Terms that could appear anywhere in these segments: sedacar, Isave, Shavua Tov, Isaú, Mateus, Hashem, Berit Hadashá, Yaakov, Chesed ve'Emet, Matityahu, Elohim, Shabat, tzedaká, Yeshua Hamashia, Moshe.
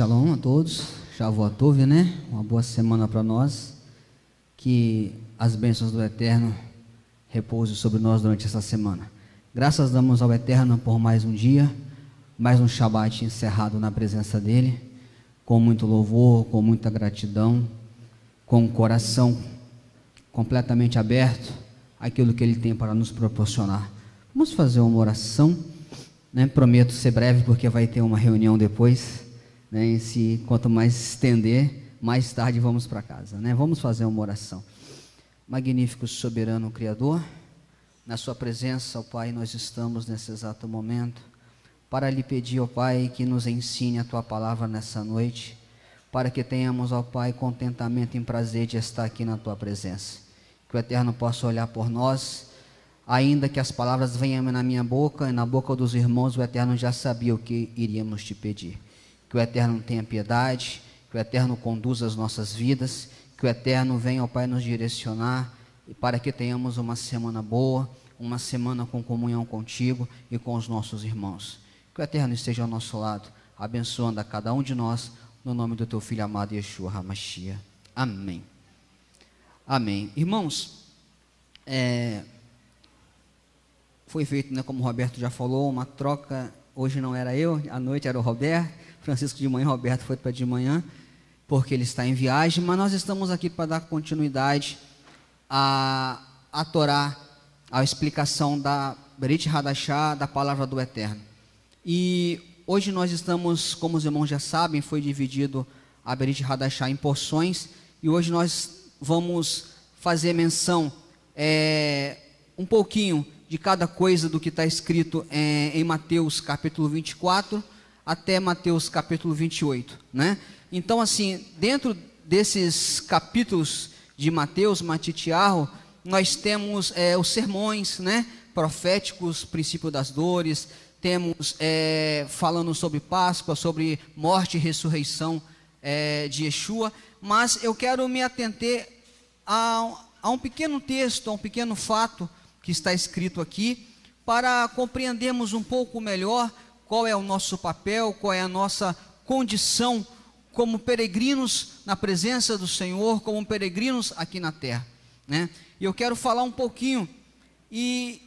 Shalom a todos, Shavua Tov, né? Uma boa semana para nós, que as bênçãos do Eterno repousem sobre nós durante essa semana. Graças damos ao Eterno por mais um dia, mais um Shabat encerrado na presença dEle, com muito louvor, com muita gratidão, com o coração completamente aberto àquilo que Ele tem para nos proporcionar. Vamos fazer uma oração, né? Prometo ser breve porque vai ter uma reunião depois, né? E se quanto mais estender, mais tarde vamos para casa, né? Vamos fazer uma oração. Magnífico, soberano Criador, na sua presença, ó Pai, nós estamos nesse exato momento para lhe pedir, ó Pai, que nos ensine a tua palavra nessa noite, para que tenhamos, ó Pai, contentamento e prazer de estar aqui na tua presença. Que o Eterno possa olhar por nós, ainda que as palavras venham na minha boca e na boca dos irmãos, o Eterno já sabia o que iríamos te pedir. Que o Eterno tenha piedade, que o Eterno conduza as nossas vidas, que o Eterno venha, ó Pai, nos direcionar, e para que tenhamos uma semana boa, uma semana com comunhão contigo e com os nossos irmãos. Que o Eterno esteja ao nosso lado, abençoando a cada um de nós, no nome do teu filho amado, Yeshua Hamashia. Amém. Amém. Irmãos, foi feito, né, como o Roberto já falou, uma troca. Hoje não era eu, à noite era o Roberto, Francisco de manhã, Roberto foi para de manhã, porque ele está em viagem, mas nós estamos aqui para dar continuidade à Torá, à explicação da Berit Hadashá, da Palavra do Eterno. E hoje nós estamos, como os irmãos já sabem, foi dividido a Berit Hadashá em porções, e hoje nós vamos fazer menção um pouquinho de cada coisa do que está escrito em Mateus capítulo 24 até Mateus capítulo 28, né? Então, assim, dentro desses capítulos de Mateus, Matityahu, nós temos os sermões, né, proféticos, princípio das dores, temos falando sobre Páscoa, sobre morte e ressurreição de Yeshua, mas eu quero me atentar a um pequeno texto, a um pequeno fato que está escrito aqui, para compreendermos um pouco melhor qual é o nosso papel, qual é a nossa condição como peregrinos na presença do Senhor, como peregrinos aqui na terra, né? E eu quero falar um pouquinho, e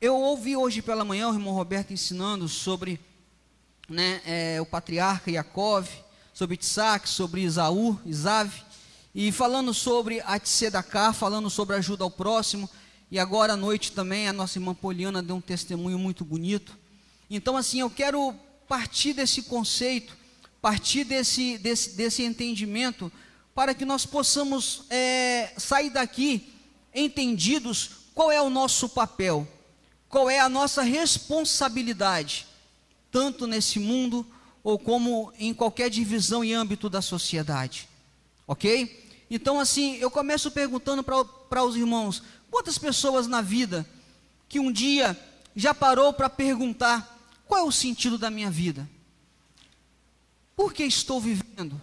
eu ouvi hoje pela manhã o irmão Roberto ensinando sobre, né, o patriarca Yaakov, sobre Isaac, sobre Isaú, Isave, e falando sobre a tzedaká, falando sobre a ajuda ao próximo, e agora à noite também a nossa irmã Poliana deu um testemunho muito bonito. Então, assim, eu quero partir desse conceito, partir desse entendimento, para que nós possamos sair daqui entendidos qual é o nosso papel, qual é a nossa responsabilidade, tanto nesse mundo ou como em qualquer divisão e âmbito da sociedade, ok? Então, assim, eu começo perguntando para os irmãos, quantas pessoas na vida que um dia já parou para perguntar qual é o sentido da minha vida? Por que estou vivendo?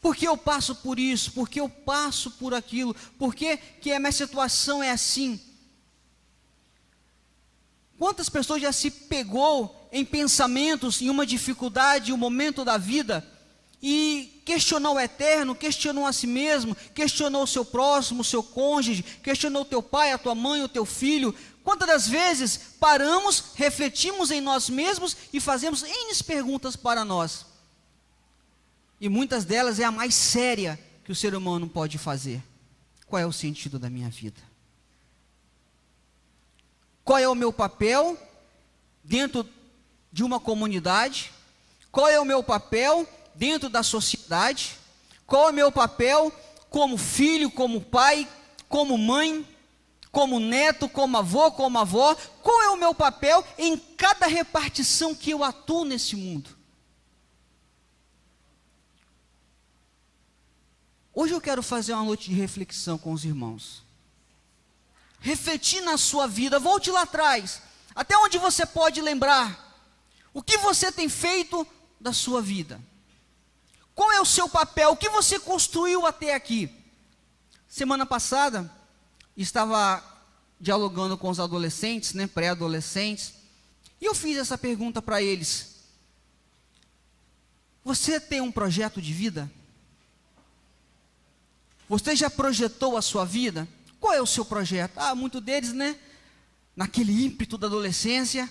Por que eu passo por isso? Por que eu passo por aquilo? Por que a minha situação é assim? Quantas pessoas já se pegou em pensamentos, em uma dificuldade, em um momento da vida, e questionou o Eterno, questionou a si mesmo, questionou o seu próximo, o seu cônjuge, questionou o teu pai, a tua mãe, o teu filho? Quantas das vezes paramos, refletimos em nós mesmos e fazemos N perguntas para nós? E muitas delas é a mais séria que o ser humano pode fazer. Qual é o sentido da minha vida? Qual é o meu papel dentro de uma comunidade? Qual é o meu papel dentro da sociedade? Qual é o meu papel como filho, como pai, como mãe, como neto, como avô, como avó? Qual é o meu papel em cada repartição que eu atuo nesse mundo? Hoje eu quero fazer uma noite de reflexão com os irmãos. Refletir na sua vida, volte lá atrás, até onde você pode lembrar, o que você tem feito da sua vida. Qual é o seu papel? O que você construiu até aqui? Semana passada, estava dialogando com os adolescentes, né, pré-adolescentes, e eu fiz essa pergunta para eles. Você tem um projeto de vida? Você já projetou a sua vida? Qual é o seu projeto? Ah, muitos deles, né? Naquele ímpeto da adolescência.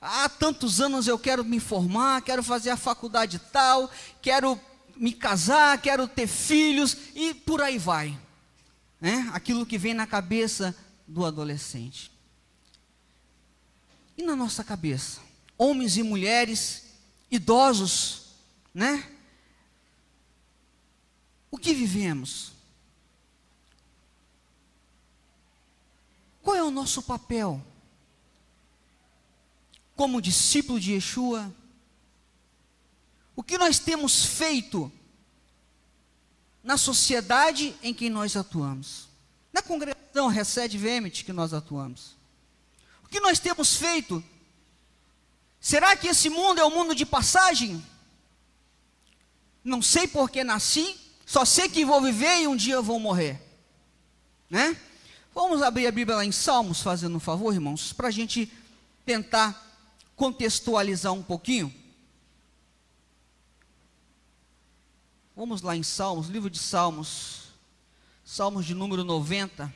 Há tantos anos eu quero me formar, quero fazer a faculdade tal, quero me casar, quero ter filhos e por aí vai. Né? Aquilo que vem na cabeça do adolescente. E na nossa cabeça? Homens e mulheres, idosos, né? O que vivemos? Qual é o nosso papel? Como discípulo de Yeshua, o que nós temos feito na sociedade em que nós atuamos? Na congregação Chesed ve'Emet que nós atuamos. O que nós temos feito? Será que esse mundo é um mundo de passagem? Não sei por que nasci, só sei que vou viver e um dia eu vou morrer. Né? Vamos abrir a Bíblia lá em Salmos, fazendo um favor, irmãos, para a gente tentar contextualizar um pouquinho. Vamos lá em Salmos, livro de Salmos, Salmos de número 90.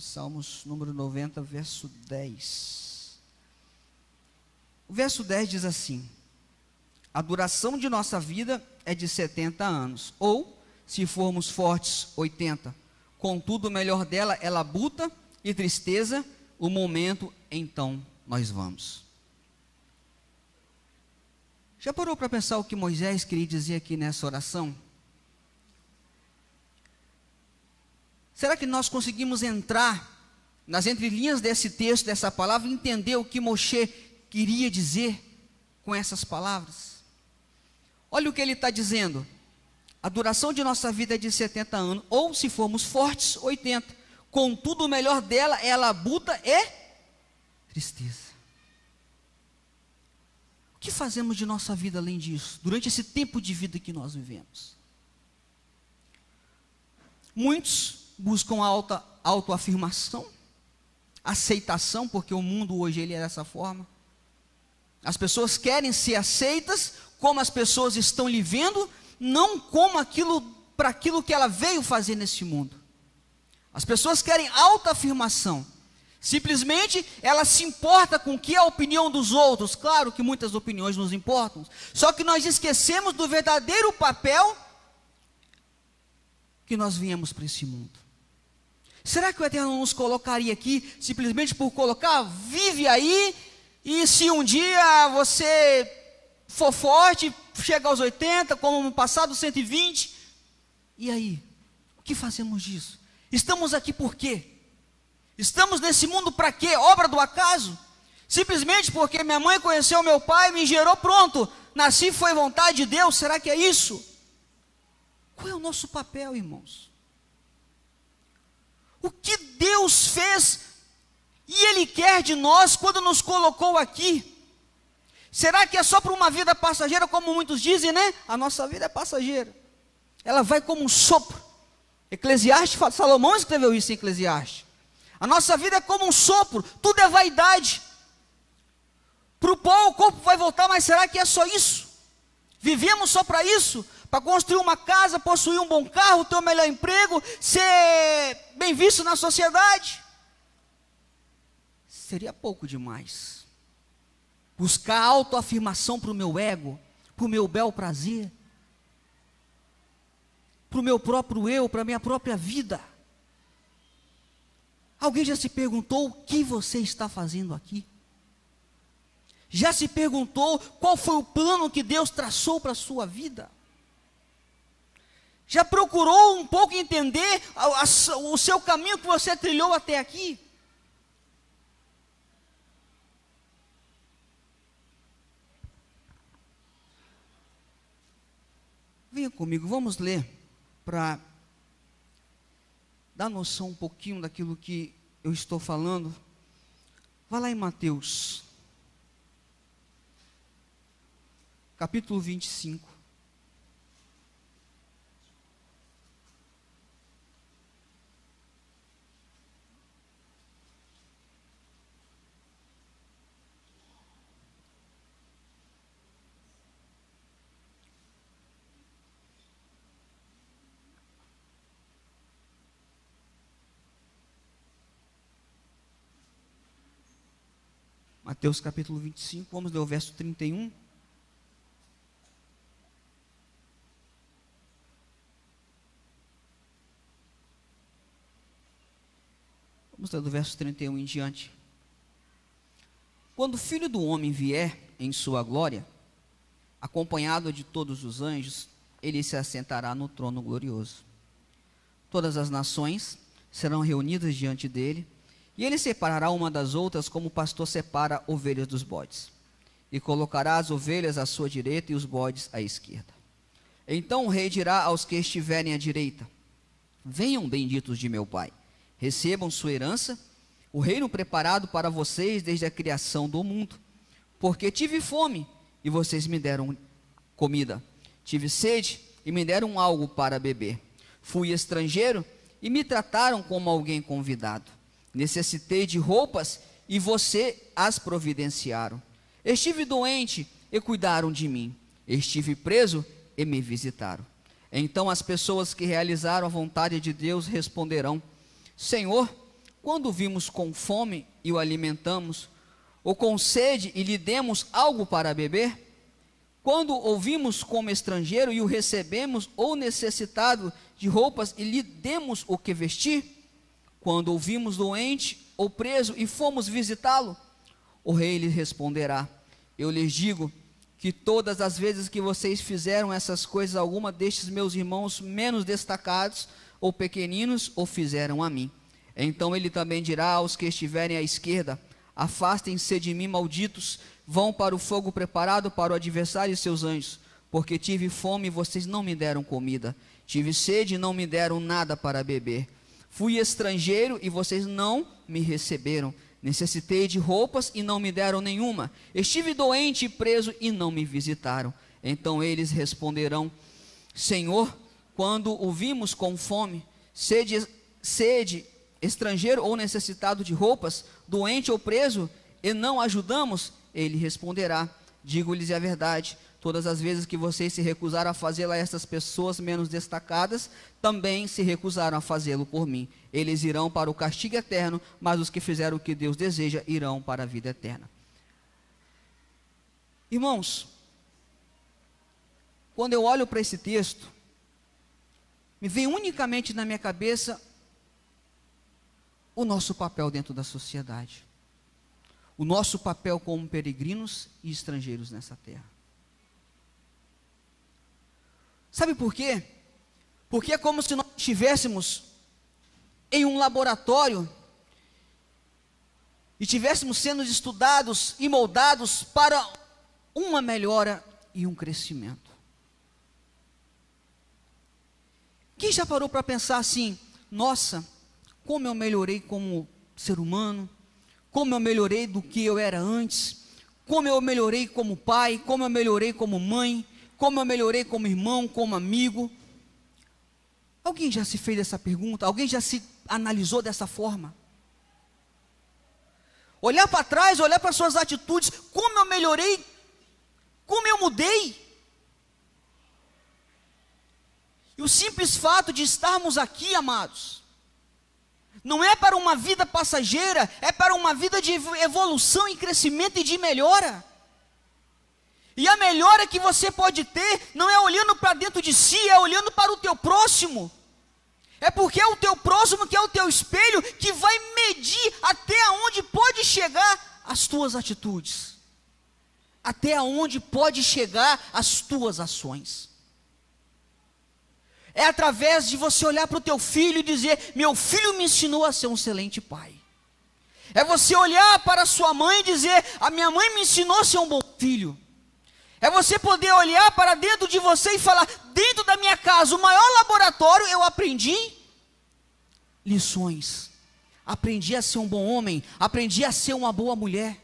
Salmos número 90, verso 10. O verso 10 diz assim: a duração de nossa vida é de 70 anos, ou, se formos fortes, 80. Contudo, o melhor dela é labuta e tristeza, o momento, então, nós vamos. Já parou para pensar o que Moisés queria dizer aqui nessa oração? Será que nós conseguimos entrar nas entrelinhas desse texto, dessa palavra, e entender o que Moshe queria dizer com essas palavras? Olha o que ele está dizendo: a duração de nossa vida é de 70 anos, ou se formos fortes, 80. Contudo, o melhor dela é labuta e tristeza. O que fazemos de nossa vida além disso, durante esse tempo de vida que nós vivemos? Muitos buscam alta autoafirmação, aceitação, porque o mundo hoje ele é dessa forma. As pessoas querem ser aceitas como as pessoas estão lhe vendo, não como aquilo, para aquilo que ela veio fazer nesse mundo. As pessoas querem autoafirmação. Simplesmente ela se importa com o que é a opinião dos outros. Claro que muitas opiniões nos importam, só que nós esquecemos do verdadeiro papel que nós viemos para esse mundo. Será que o Eterno nos colocaria aqui simplesmente por colocar? Vive aí, e se um dia você for forte, chega aos 80, como no passado, 120, e aí? O que fazemos disso? Estamos aqui por quê? Estamos nesse mundo para quê? Obra do acaso? Simplesmente porque minha mãe conheceu meu pai, me gerou, pronto, nasci, foi vontade de Deus. Será que é isso? Qual é o nosso papel, irmãos? O que Deus fez e Ele quer de nós quando nos colocou aqui? Será que é só para uma vida passageira, como muitos dizem, né? A nossa vida é passageira. Ela vai como um sopro. Eclesiastes, Salomão escreveu isso em Eclesiastes. A nossa vida é como um sopro, tudo é vaidade. Para o pó o corpo vai voltar, mas será que é só isso? Vivemos só para isso? Para construir uma casa, possuir um bom carro, ter o melhor emprego, ser bem visto na sociedade? Seria pouco demais. Buscar autoafirmação para o meu ego, para o meu bel prazer, para o meu próprio eu, para a minha própria vida. Alguém já se perguntou o que você está fazendo aqui? Já se perguntou qual foi o plano que Deus traçou para a sua vida? Já procurou um pouco entender o seu caminho que você trilhou até aqui? Venha comigo, vamos ler para dá noção um pouquinho daquilo que eu estou falando, vai lá em Mateus, capítulo 25. Mateus capítulo 25, vamos ler o verso 31. Vamos ler do verso 31 em diante. Quando o Filho do Homem vier em sua glória, acompanhado de todos os anjos, ele se assentará no trono glorioso. Todas as nações serão reunidas diante dele, e ele separará uma das outras como o pastor separa ovelhas dos bodes. E colocará as ovelhas à sua direita e os bodes à esquerda. Então o rei dirá aos que estiverem à direita: venham, benditos de meu Pai, recebam sua herança, o reino preparado para vocês desde a criação do mundo. Porque tive fome e vocês me deram comida. Tive sede e me deram algo para beber. Fui estrangeiro e me trataram como alguém convidado. Necessitei de roupas e você as providenciaram. Estive doente e cuidaram de mim. Estive preso e me visitaram. Então as pessoas que realizaram a vontade de Deus responderão: Senhor, quando vimos com fome e o alimentamos, ou com sede e lhe demos algo para beber? Quando ouvimos como estrangeiro e o recebemos, ou necessitado de roupas e lhe demos o que vestir? Quando ouvimos doente ou preso e fomos visitá-lo? O rei lhe responderá: eu lhes digo que todas as vezes que vocês fizeram essas coisas a alguma destes meus irmãos menos destacados ou pequeninos, o fizeram a mim. Então ele também dirá aos que estiverem à esquerda: afastem-se de mim, malditos, vão para o fogo preparado para o adversário e seus anjos. Porque tive fome e vocês não me deram comida, tive sede e não me deram nada para beber. Fui estrangeiro e vocês não me receberam. Necessitei de roupas e não me deram nenhuma. Estive doente e preso e não me visitaram. Então eles responderão: Senhor, quando o vimos com fome, sede, estrangeiro ou necessitado de roupas, doente ou preso, e não ajudamos? Ele responderá: digo-lhes a verdade, todas as vezes que vocês se recusaram a fazê-la a essas pessoas menos destacadas, também se recusaram a fazê-lo por mim. Eles irão para o castigo eterno, mas os que fizeram o que Deus deseja irão para a vida eterna. Irmãos, quando eu olho para esse texto, me vem unicamente na minha cabeça o nosso papel dentro da sociedade. O nosso papel como peregrinos e estrangeiros nessa terra. Sabe por quê? Porque é como se nós estivéssemos em um laboratório e estivéssemos sendo estudados e moldados para uma melhora e um crescimento. Quem já parou para pensar assim: nossa, como eu melhorei como ser humano, como eu melhorei do que eu era antes, como eu melhorei como pai, como eu melhorei como mãe, como eu melhorei como irmão, como amigo? Alguém já se fez essa pergunta? Alguém já se analisou dessa forma? Olhar para trás, olhar para suas atitudes: como eu melhorei? Como eu mudei? E o simples fato de estarmos aqui, amados, não é para uma vida passageira, é para uma vida de evolução e crescimento e de melhora. E a melhora que você pode ter não é olhando para dentro de si, é olhando para o teu próximo. É porque é o teu próximo, que é o teu espelho, que vai medir até onde pode chegar as tuas atitudes. Até onde pode chegar as tuas ações. É através de você olhar para o teu filho e dizer: meu filho me ensinou a ser um excelente pai. É você olhar para a sua mãe e dizer: a minha mãe me ensinou a ser um bom filho. É você poder olhar para dentro de você e falar: dentro da minha casa, o maior laboratório, eu aprendi lições. Aprendi a ser um bom homem, aprendi a ser uma boa mulher,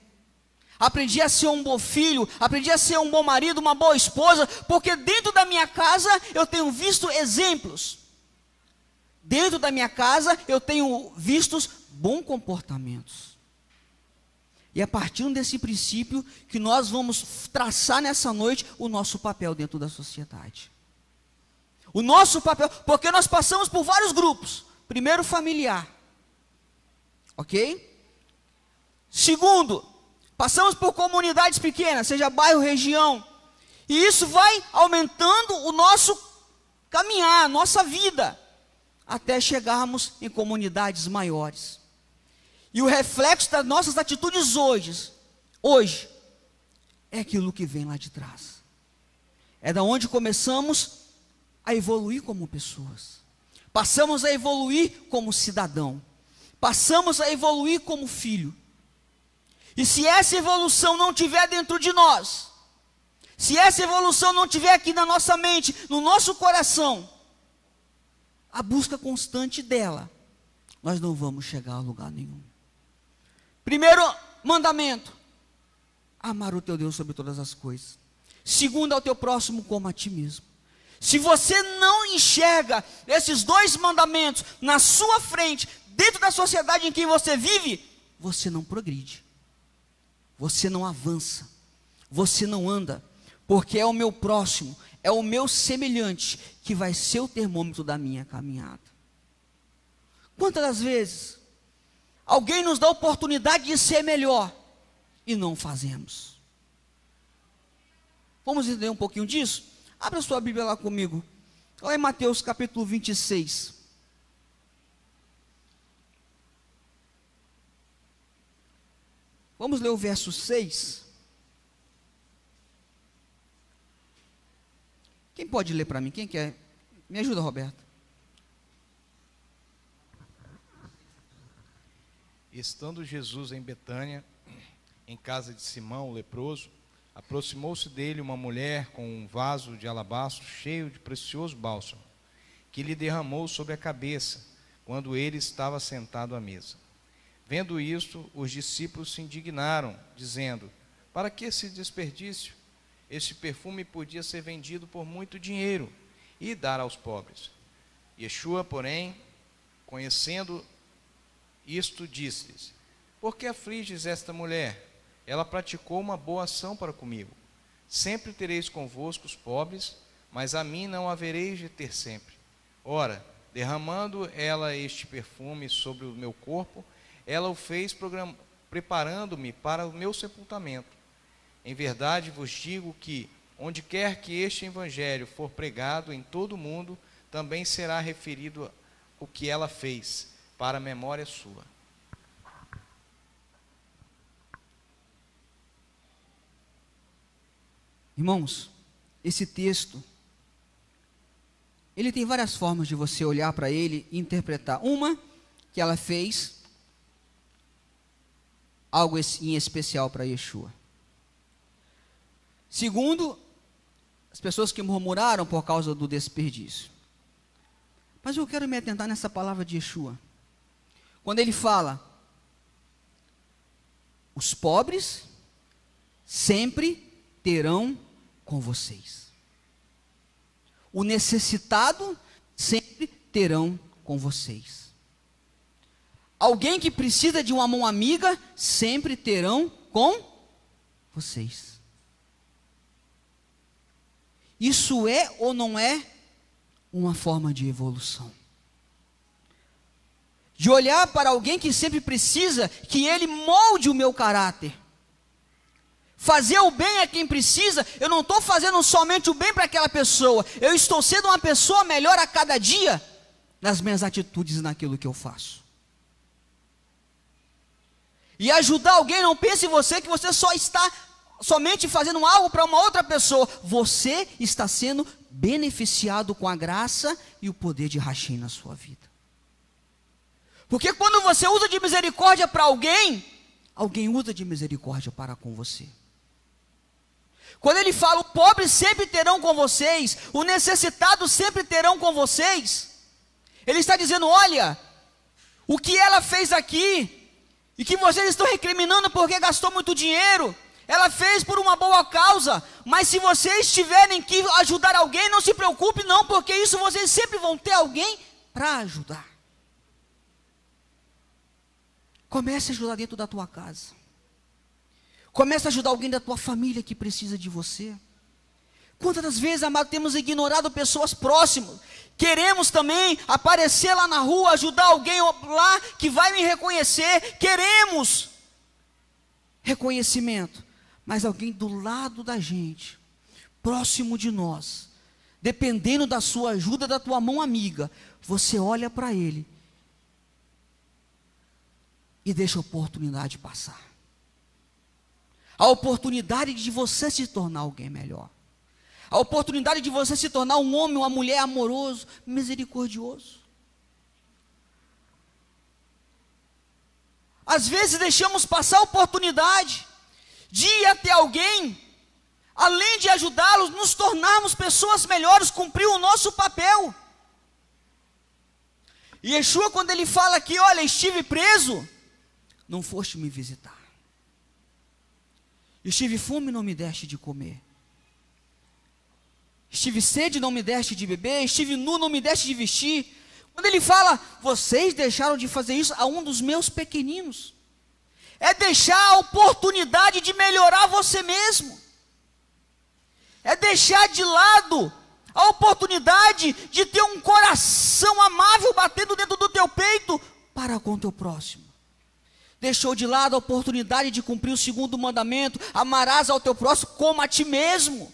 aprendi a ser um bom filho, aprendi a ser um bom marido, uma boa esposa, porque dentro da minha casa eu tenho visto exemplos. Dentro da minha casa eu tenho visto bons comportamentos. E é a partir desse princípio que nós vamos traçar nessa noite o nosso papel dentro da sociedade. O nosso papel, porque nós passamos por vários grupos. Primeiro, familiar. Ok? Segundo, passamos por comunidades pequenas, seja bairro, região. E isso vai aumentando o nosso caminhar, nossa vida, até chegarmos em comunidades maiores. E o reflexo das nossas atitudes hoje, é aquilo que vem lá de trás. É da onde começamos a evoluir como pessoas. Passamos a evoluir como cidadão. Passamos a evoluir como filho. E se essa evolução não tiver dentro de nós, se essa evolução não tiver aqui na nossa mente, no nosso coração, a busca constante dela, nós não vamos chegar a lugar nenhum. Primeiro mandamento, amar o teu Deus sobre todas as coisas. Segundo, ao teu próximo como a ti mesmo. Se você não enxerga esses dois mandamentos na sua frente, dentro da sociedade em que você vive, você não progride. Você não avança, você não anda, porque é o meu próximo, é o meu semelhante que vai ser o termômetro da minha caminhada. Quantas das vezes alguém nos dá a oportunidade de ser melhor e não fazemos? Vamos entender um pouquinho disso? Abra sua Bíblia lá comigo, lá em Mateus capítulo 26. Vamos ler o verso 6. Quem pode ler para mim? Quem quer? Me ajuda, Roberto. Estando Jesus em Betânia, em casa de Simão, o leproso, aproximou-se dele uma mulher com um vaso de alabastro cheio de precioso bálsamo, que lhe derramou sobre a cabeça, quando ele estava sentado à mesa. Vendo isto, os discípulos se indignaram, dizendo: para que esse desperdício? Este perfume podia ser vendido por muito dinheiro e dar aos pobres. Yeshua, porém, conhecendo isto, disse-lhes: por que afliges esta mulher? Ela praticou uma boa ação para comigo. Sempre tereis convosco os pobres, mas a mim não havereis de ter sempre. Ora, derramando ela este perfume sobre o meu corpo, ela o fez preparando-me para o meu sepultamento. Em verdade vos digo que, onde quer que este evangelho for pregado em todo o mundo, também será referido o que ela fez, para a memória sua. Irmãos, esse texto, ele tem várias formas de você olhar para ele e interpretar. Uma, que ela fez algo em especial para Yeshua. Segundo, as pessoas que murmuraram por causa do desperdício. Mas eu quero me atentar nessa palavra de Yeshua. Quando ele fala, os pobres sempre terão com vocês. O necessitado sempre terão com vocês. Alguém que precisa de uma mão amiga, sempre terão com vocês. Isso é ou não é uma forma de evolução? De olhar para alguém que sempre precisa, que ele molde o meu caráter. Fazer o bem a quem precisa, eu não estou fazendo somente o bem para aquela pessoa, eu estou sendo uma pessoa melhor a cada dia, nas minhas atitudes e naquilo que eu faço. E ajudar alguém, não pense em você que você só está somente fazendo algo para uma outra pessoa. Você está sendo beneficiado com a graça e o poder de Hashem na sua vida. Porque quando você usa de misericórdia para alguém, alguém usa de misericórdia para com você. Quando ele fala, o pobre sempre terão com vocês, o necessitado sempre terão com vocês, ele está dizendo, olha, O que ela fez aqui, e que vocês estão recriminando porque gastou muito dinheiro, ela fez por uma boa causa, mas se vocês tiverem que ajudar alguém, não se preocupe não, porque isso vocês sempre vão ter alguém para ajudar. Comece a ajudar dentro da tua casa. Comece a ajudar alguém da tua família que precisa de você. Quantas vezes, amado, temos ignorado pessoas próximas. Queremos também aparecer lá na rua, ajudar alguém lá que vai me reconhecer. Queremos reconhecimento. Mas alguém do lado da gente, próximo de nós, dependendo da sua ajuda, da tua mão amiga, você olha para ele e deixa a oportunidade passar. A oportunidade de você se tornar alguém melhor. A oportunidade de você se tornar um homem, uma mulher amoroso, misericordioso. Às vezes deixamos passar a oportunidade de ir até alguém, além de ajudá-los, nos tornarmos pessoas melhores, cumprir o nosso papel. E Yeshua, quando ele fala aqui, olha, estive preso, não foste me visitar. Estive fome, não me deste de comer. Estive sede, não me deste de beber. Estive nu, não me deste de vestir. Quando ele fala, vocês deixaram de fazer isso a um dos meus pequeninos. É deixar a oportunidade de melhorar você mesmo. É deixar de lado a oportunidade de ter um coração amável batendo dentro do teu peito para com o teu próximo. Deixou de lado a oportunidade de cumprir o segundo mandamento, amarás ao teu próximo como a ti mesmo.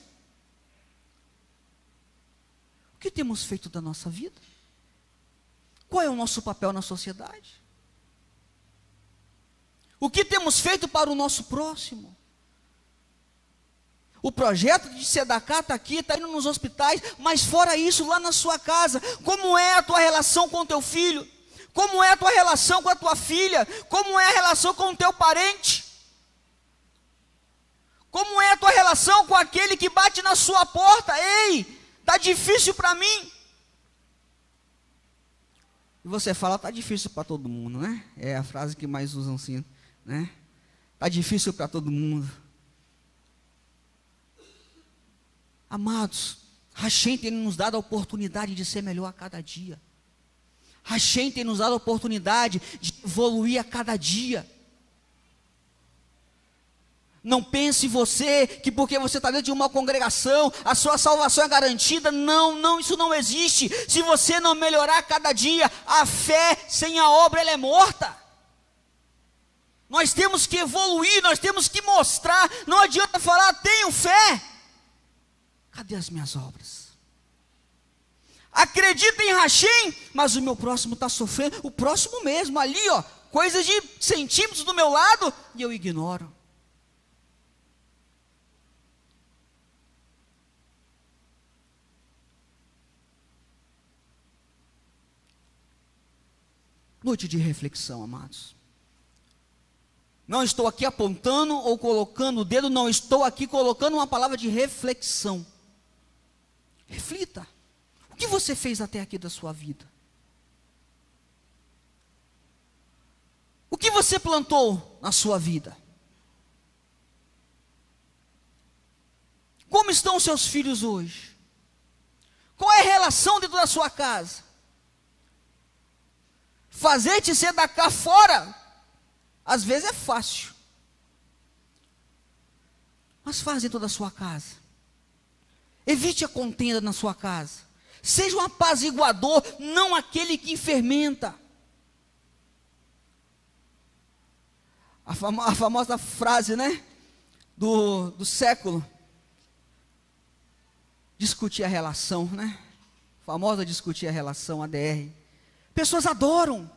O que temos feito da nossa vida? Qual é o nosso papel na sociedade? O que temos feito para o nosso próximo? O projeto de sedacar está aqui, está indo nos hospitais, mas fora isso, lá na sua casa, como é a tua relação com o teu filho? Como é a tua relação com a tua filha? Como é a relação com o teu parente? Como é a tua relação com aquele que bate na sua porta? Ei! Está difícil para mim. E você fala, está difícil para todo mundo, né? É a frase que mais usam assim, né? Está difícil para todo mundo. Amados, Hashem tem nos dado a oportunidade de ser melhor a cada dia. Hashem tem nos dado a oportunidade de evoluir a cada dia. Não pense você que porque você está dentro de uma congregação, a sua salvação é garantida. Não, não, isso não existe. Se você não melhorar cada dia, a fé sem a obra, ela é morta. Nós temos que evoluir, nós temos que mostrar. Não adianta falar, tenho fé. Cadê as minhas obras? Acredita em Hashem, mas o meu próximo está sofrendo. O próximo mesmo, ali ó, coisas de centímetros do meu lado, e eu ignoro. Noite de reflexão, amados. Não estou aqui apontando ou colocando o dedo, não estou aqui colocando uma palavra de reflexão. Reflita. O que você fez até aqui da sua vida? O que você plantou na sua vida? Como estão os seus filhos hoje? Qual é a relação dentro da sua casa? Fazer-te sedacar fora, às vezes é fácil. Mas faz dentro da sua casa. Evite a contenda na sua casa. Seja um apaziguador, não aquele que fermenta. A famosa frase, né? Do século. Discutir a relação, né? A famosa discutir a relação, ADR. Pessoas adoram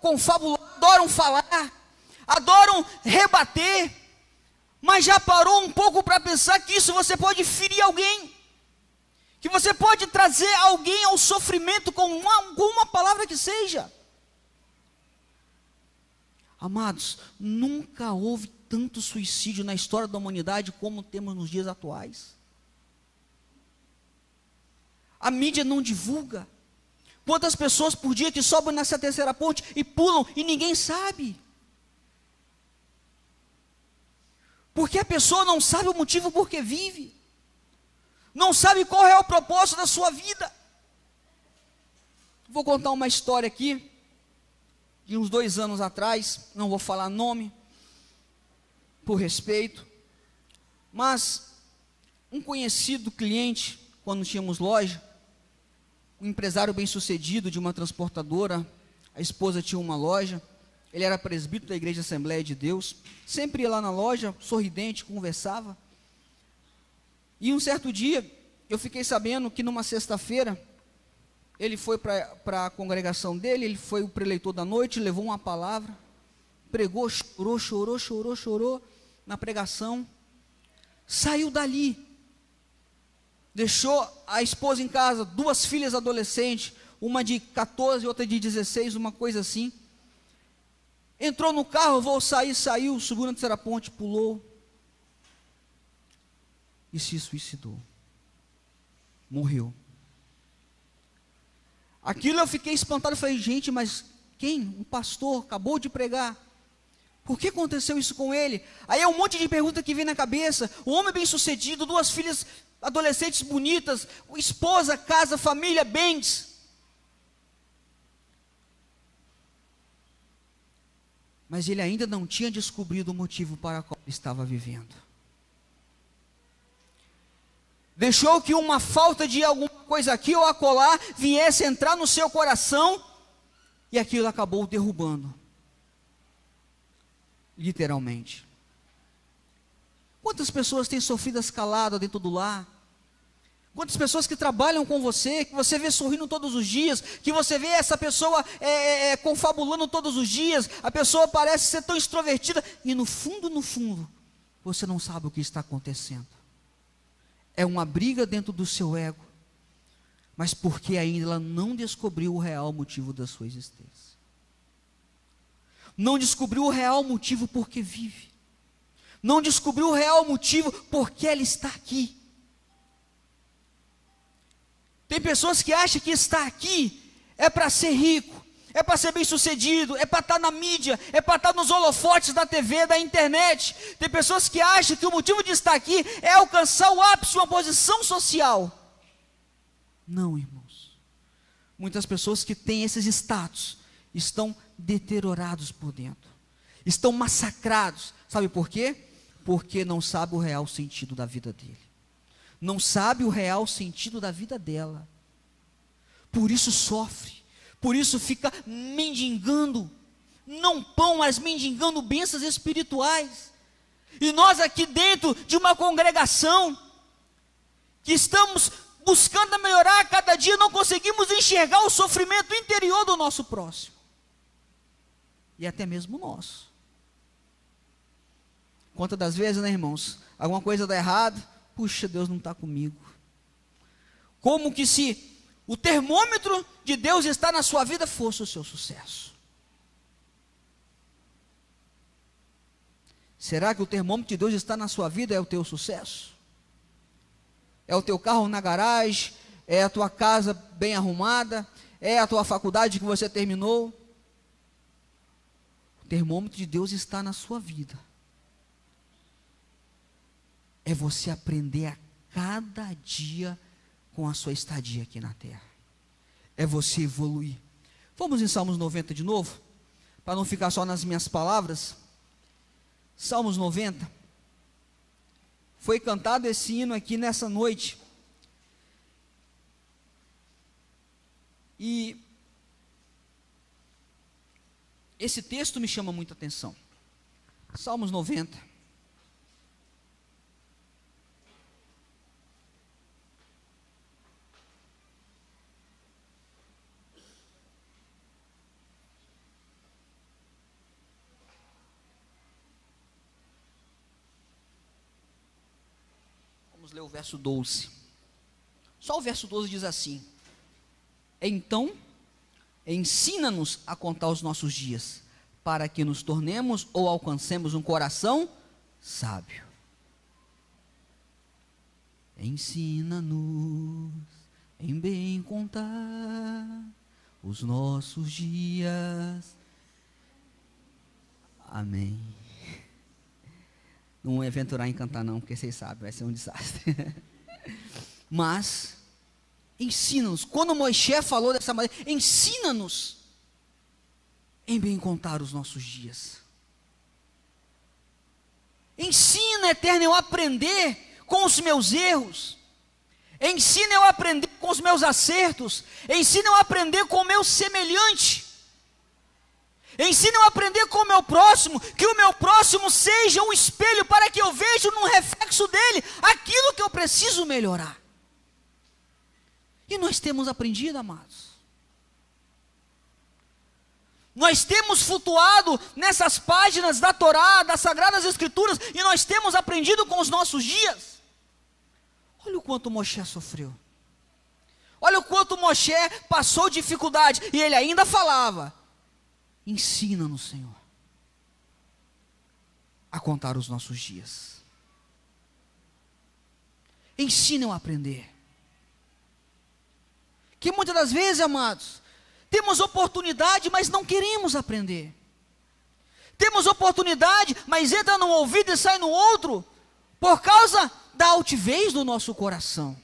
confabular, adoram falar, adoram rebater, mas já parou um pouco para pensar que isso você pode ferir alguém, que você pode trazer alguém ao sofrimento com alguma palavra que seja. Amados, nunca houve tanto suicídio na história da humanidade como temos nos dias atuais. A mídia não divulga. Quantas pessoas por dia que sobem nessa terceira ponte e pulam e ninguém sabe? Porque a pessoa não sabe o motivo por que vive. Não sabe qual é o propósito da sua vida. Vou contar uma história aqui, de uns 2 anos atrás, não vou falar nome, por respeito, mas um conhecido cliente, quando tínhamos loja, um empresário bem sucedido de uma transportadora, a esposa tinha uma loja, ele era presbítero da Igreja Assembleia de Deus, sempre ia lá na loja, sorridente, conversava. E um certo dia, eu fiquei sabendo que numa sexta-feira, ele foi para a congregação dele, ele foi o preleitor da noite, levou uma palavra, pregou, chorou na pregação, saiu dali, deixou a esposa em casa, 2 filhas adolescentes, uma de 14, outra de 16, uma coisa assim, entrou no carro, vou sair, saiu, subiu na terceira ponte, pulou, e se suicidou, morreu. Aquilo eu fiquei espantado, falei, gente, mas quem? Um pastor, acabou de pregar, por que aconteceu isso com ele? Aí é um monte de pergunta que vem na cabeça, um homem bem sucedido, 2 filhas adolescentes bonitas, esposa, casa, família, bens, mas ele ainda não tinha descobrido o motivo para o qual estava vivendo. Deixou que uma falta de alguma coisa aqui ou acolá viesse entrar no seu coração e aquilo acabou derrubando. Literalmente. Quantas pessoas têm sofrido escalada dentro do lar? Quantas pessoas que trabalham com você, que você vê sorrindo todos os dias, que você vê essa pessoa confabulando todos os dias, a pessoa parece ser tão extrovertida e no fundo, você não sabe o que está acontecendo. É uma briga dentro do seu ego, mas porque ainda ela não descobriu o real motivo da sua existência. Não descobriu o real motivo porque vive. Não descobriu o real motivo porque ela está aqui. Tem pessoas que acham que estar aqui é para ser rico, é para ser bem sucedido, é para estar na mídia, é para estar nos holofotes da TV, da internet. Tem pessoas que acham que o motivo de estar aqui é alcançar o ápice, uma posição social. Não, irmãos. Muitas pessoas que têm esses status estão deteriorados por dentro, estão massacrados. Sabe por quê? Porque não sabe o real sentido da vida dele. Não sabe o real sentido da vida dela. Por isso sofre. Por isso fica mendigando, não pão, mas mendigando bênçãos espirituais. E nós aqui dentro de uma congregação, que estamos buscando melhorar a cada dia, não conseguimos enxergar o sofrimento interior do nosso próximo. E até mesmo o nosso. Quantas das vezes, né, irmãos? Alguma coisa dá errado, puxa, Deus não está comigo. Como que se o termômetro de Deus está na sua vida, fosse o seu sucesso. Será que o termômetro de Deus está na sua vida, é o teu sucesso? É o teu carro na garagem? É a tua casa bem arrumada? É a tua faculdade que você terminou? O termômetro de Deus está na sua vida. É você aprender a cada dia com a sua estadia aqui na terra, é você evoluir. Vamos em Salmos 90 de novo, para não ficar só nas minhas palavras. Salmos 90, foi cantado esse hino aqui nessa noite, e esse texto me chama muita atenção. Salmos 90, ler o verso 12, só o verso 12 diz assim: então, ensina-nos a contar os nossos dias, para que nos tornemos ou alcancemos um coração sábio. Ensina-nos em bem contar os nossos dias. Amém. Não é aventurar em cantar não, porque vocês sabem, vai ser um desastre. Mas, ensina-nos, quando Moisés falou dessa maneira, ensina-nos em bem contar os nossos dias. Ensina, Eterno, eu a aprender com os meus erros. Ensina eu a aprender com os meus acertos. Ensina eu a aprender com o meu semelhante. Ensina eu a aprender com o meu próximo, que o meu próximo seja um espelho para que eu veja no reflexo dele aquilo que eu preciso melhorar. E nós temos aprendido, amados. Nós temos flutuado nessas páginas da Torá, das Sagradas Escrituras, e nós temos aprendido com os nossos dias. Olha o quanto Moshe sofreu. Olha o quanto Moshe passou dificuldade, e ele ainda falava: ensina-nos, Senhor, a contar os nossos dias. Ensina-nos a aprender. Que muitas das vezes, amados, temos oportunidade, mas não queremos aprender. Temos oportunidade, mas entra num ouvido e sai no outro, por causa da altivez do nosso coração,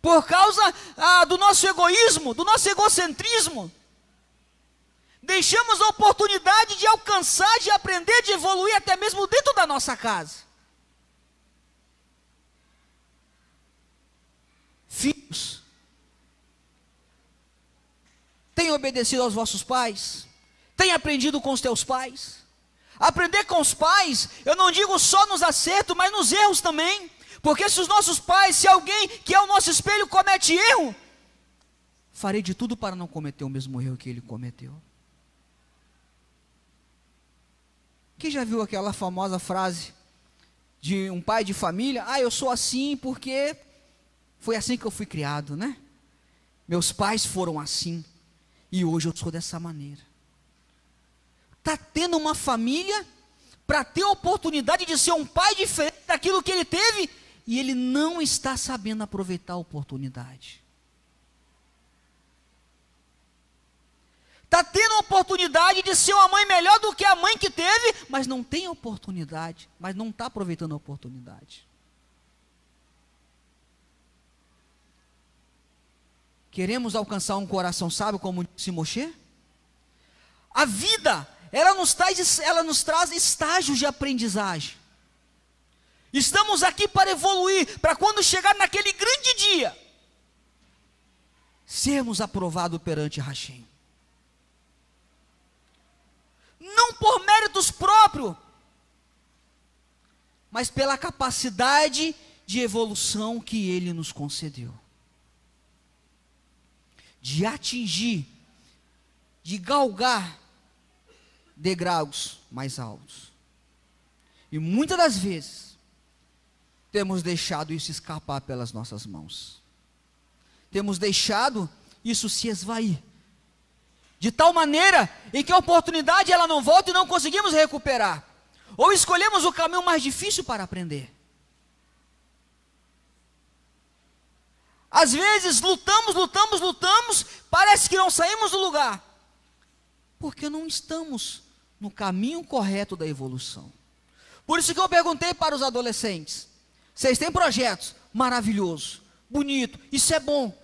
por causa do nosso egoísmo, do nosso egocentrismo. Deixamos a oportunidade de alcançar, de aprender, de evoluir até mesmo dentro da nossa casa. Filhos, tem obedecido aos vossos pais? Tem aprendido com os teus pais? Aprender com os pais, eu não digo só nos acertos, mas nos erros também. Porque se os nossos pais, se alguém que é o nosso espelho comete erro, farei de tudo para não cometer o mesmo erro que ele cometeu. Quem já viu aquela famosa frase de um pai de família? Ah, eu sou assim porque foi assim que eu fui criado, né? Meus pais foram assim e hoje eu sou dessa maneira. Está tendo uma família para ter a oportunidade de ser um pai diferente daquilo que ele teve, e ele não está sabendo aproveitar a oportunidade. Está tendo a oportunidade de ser uma mãe melhor do que a mãe que teve, mas não tem oportunidade, mas não está aproveitando a oportunidade. Queremos alcançar um coração sábio como disse Moshe? A vida, ela nos traz estágios de aprendizagem. Estamos aqui para evoluir, para quando chegar naquele grande dia, sermos aprovados perante Hashem. Não por méritos próprios, mas pela capacidade de evolução que Ele nos concedeu. De atingir, de galgar degraus mais altos. E muitas das vezes temos deixado isso escapar pelas nossas mãos. Temos deixado isso se esvair. De tal maneira em que a oportunidade ela não volta e não conseguimos recuperar. Ou escolhemos o caminho mais difícil para aprender. Às vezes lutamos, parece que não saímos do lugar. Porque não estamos no caminho correto da evolução. Por isso que eu perguntei para os adolescentes: vocês têm projetos? Maravilhoso, bonito, isso é bom.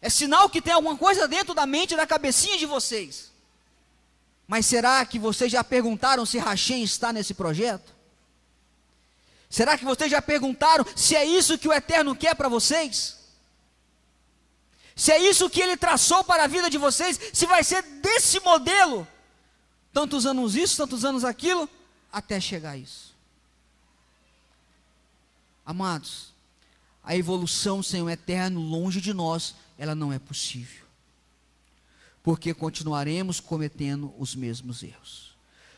É sinal que tem alguma coisa dentro da mente, da cabecinha de vocês. Mas será que vocês já perguntaram se Hashem está nesse projeto? Será que vocês já perguntaram se é isso que o Eterno quer para vocês? Se é isso que Ele traçou para a vida de vocês? Se vai ser desse modelo? Tantos anos isso, tantos anos aquilo, até chegar a isso. Amados, a evolução sem o Eterno longe de nós, ela não é possível. Porque continuaremos cometendo os mesmos erros.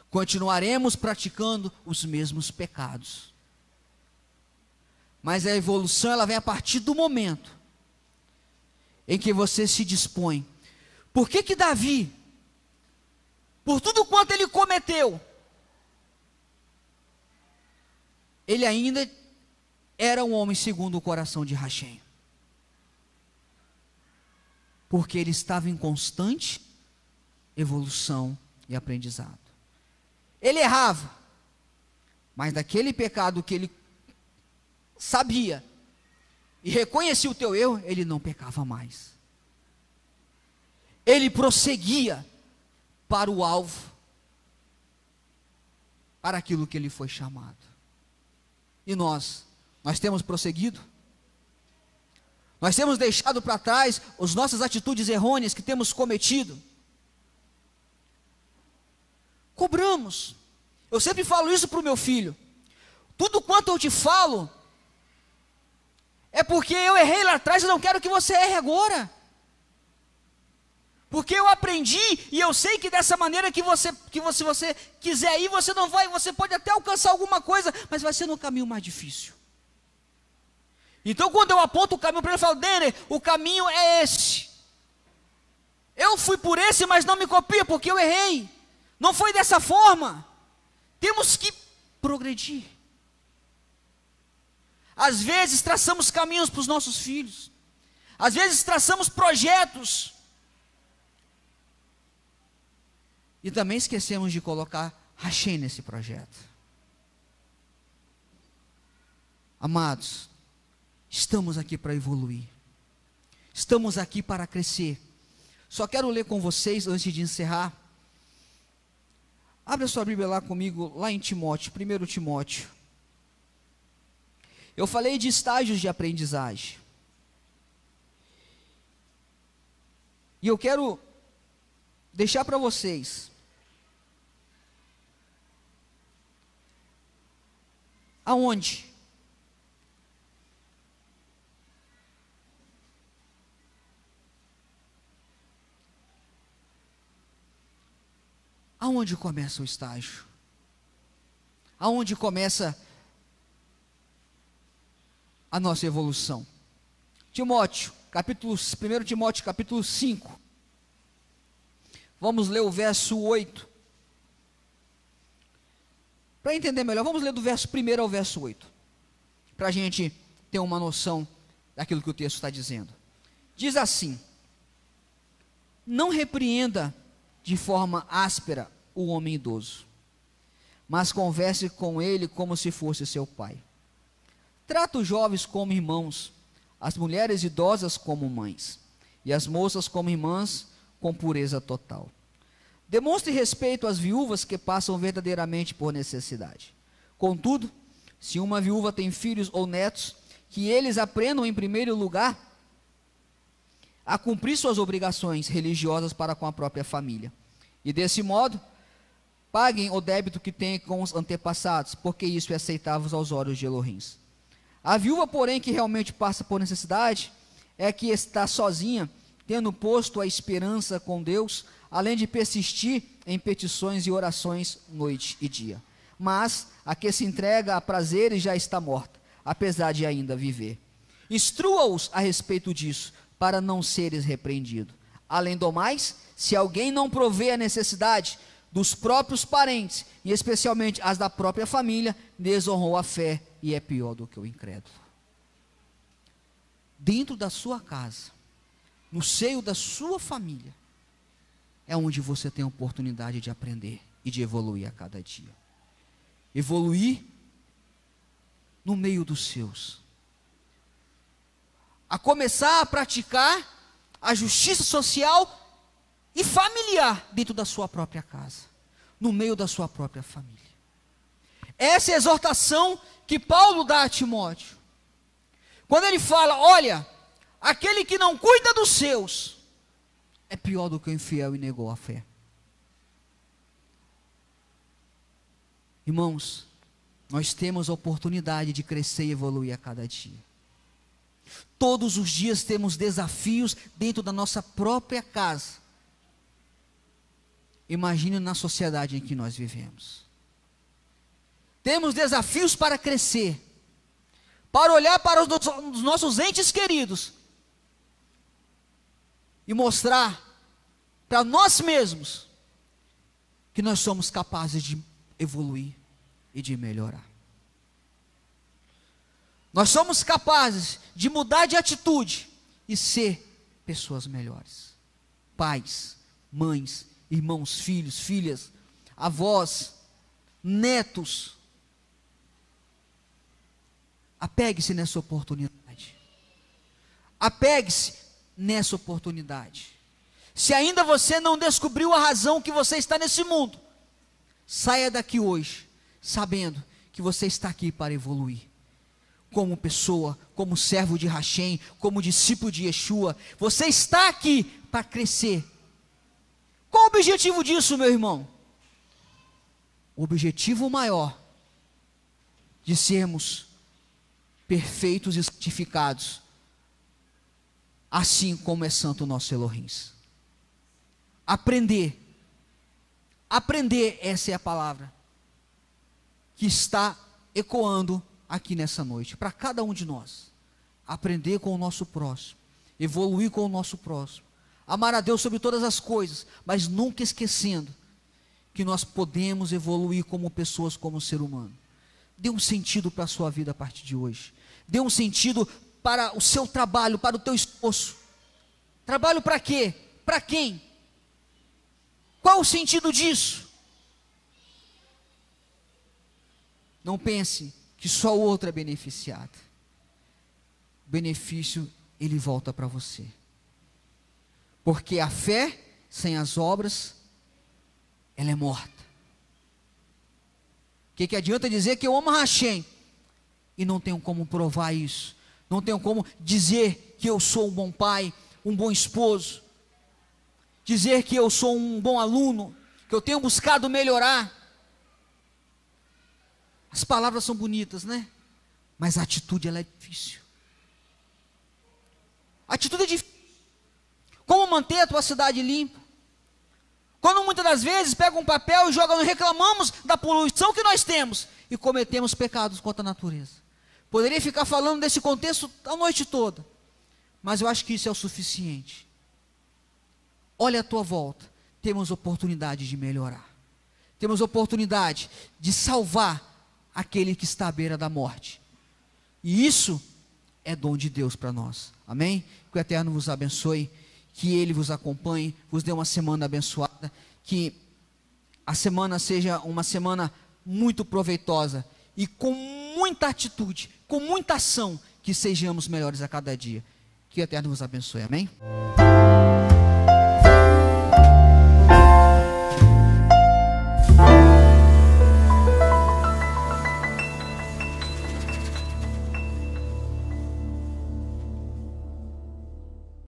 Continuaremos praticando os mesmos pecados. Mas a evolução, ela vem a partir do momento em que você se dispõe. Por que que Davi, por tudo quanto ele cometeu, ele ainda era um homem segundo o coração de Hashem? porque ele estava em constante evolução e aprendizado. Ele errava, mas daquele pecado que ele sabia e reconhecia o teu erro, ele não pecava mais. Ele prosseguia para o alvo, para aquilo que ele foi chamado. E nós temos prosseguido? Nós temos deixado para trás as nossas atitudes errôneas que temos cometido? Cobramos. Eu sempre falo isso para o meu filho. Tudo quanto eu te falo é porque eu errei lá atrás e não quero que você erre agora. Porque eu aprendi e eu sei que dessa maneira se você quiser ir, você não vai, você pode até alcançar alguma coisa, mas vai ser no caminho mais difícil. Então quando eu aponto o caminho para ele, eu falo, Dene, o caminho é esse. Eu fui por esse, mas não me copia, porque eu errei. Não foi dessa forma. Temos que progredir. Às vezes traçamos caminhos para os nossos filhos. Às vezes traçamos projetos. E também esquecemos de colocar Hashem nesse projeto. Amados, estamos aqui para evoluir. Estamos aqui para crescer. Só quero ler com vocês, antes de encerrar. Abra sua Bíblia lá comigo, lá em Timóteo, 1 Timóteo. Eu falei de estágios de aprendizagem. E eu quero deixar para vocês aonde começa o estágio, aonde começa a nossa evolução. Timóteo, 1 Timóteo capítulo 5. Vamos ler o verso 8. Para entender melhor, vamos ler do verso 1 ao verso 8. Para a gente ter uma noção daquilo que o texto está dizendo. Diz assim: não repreenda de forma áspera o homem idoso, mas converse com ele como se fosse seu pai. Trata os jovens como irmãos, as mulheres idosas como mães, e as moças como irmãs, com pureza total. Demonstre respeito às viúvas que passam verdadeiramente por necessidade. Contudo, se uma viúva tem filhos ou netos, que eles aprendam em primeiro lugar a cumprir suas obrigações religiosas para com a própria família. E desse modo, paguem o débito que têm com os antepassados, porque isso é aceitável aos olhos de Elohim. A viúva, porém, que realmente passa por necessidade, é que está sozinha, tendo posto a esperança com Deus, além de persistir em petições e orações noite e dia. Mas a que se entrega a prazeres já está morta, apesar de ainda viver. Instrua-os a respeito disso, para não seres repreendido. Além do mais, se alguém não provê a necessidade dos próprios parentes, e especialmente as da própria família, desonrou a fé e é pior do que o incrédulo. Dentro da sua casa, no seio da sua família, é onde você tem a oportunidade de aprender e de evoluir a cada dia. Evoluir no meio dos seus. A começar a praticar a justiça social e familiar dentro da sua própria casa, no meio da sua própria família. Essa é a exortação que Paulo dá a Timóteo. Quando ele fala, olha, aquele que não cuida dos seus é pior do que o infiel e negou a fé. Irmãos, nós temos a oportunidade de crescer e evoluir a cada dia. Todos os dias temos desafios dentro da nossa própria casa. Imagine na sociedade em que nós vivemos. Temos desafios para crescer, para olhar para os nossos entes queridos e mostrar para nós mesmos que nós somos capazes de evoluir e de melhorar. Nós somos capazes de mudar de atitude e ser pessoas melhores, pais, mães, irmãos, filhos, filhas, avós, netos. Apegue-se nessa oportunidade, apegue-se nessa oportunidade. Se ainda você não descobriu a razão que você está nesse mundo, saia daqui hoje, sabendo que você está aqui para evoluir, como pessoa, como servo de Hashem, como discípulo de Yeshua. Você está aqui para crescer. Qual o objetivo disso, meu irmão? O objetivo maior de sermos perfeitos e santificados, assim como é santo o nosso Elohim. Aprender, essa é a palavra que está ecoando aqui nessa noite, para cada um de nós. Aprender com o nosso próximo, evoluir com o nosso próximo, amar a Deus sobre todas as coisas, mas nunca esquecendo que nós podemos evoluir como pessoas, como ser humano. Dê um sentido para a sua vida a partir de hoje, dê um sentido para o seu trabalho, para o teu esforço. Trabalho para quê? Para quem? Qual o sentido disso? Não pense que só o outro é beneficiado. O benefício, ele volta para você. Porque a fé, sem as obras, ela é morta. O que adianta dizer que eu amo Hashem e não tenho como provar isso? Não tenho como dizer que eu sou um bom pai, um bom esposo, dizer que eu sou um bom aluno, que eu tenho buscado melhorar. As palavras são bonitas, né? Mas a atitude, ela é difícil. A atitude é difícil. Como manter a tua cidade limpa? Quando muitas das vezes pega um papel e joga, reclamamos da poluição que nós temos e cometemos pecados contra a natureza. Poderia ficar falando desse contexto a noite toda, mas eu acho que isso é o suficiente. Olha a tua volta, temos oportunidade de melhorar, temos oportunidade de salvar aquele que está à beira da morte, e isso é dom de Deus para nós, amém? Que o Eterno vos abençoe, que Ele vos acompanhe, vos dê uma semana abençoada, que a semana seja uma semana muito proveitosa, e com muita atitude, com muita ação, que sejamos melhores a cada dia. Que o Eterno vos abençoe, amém?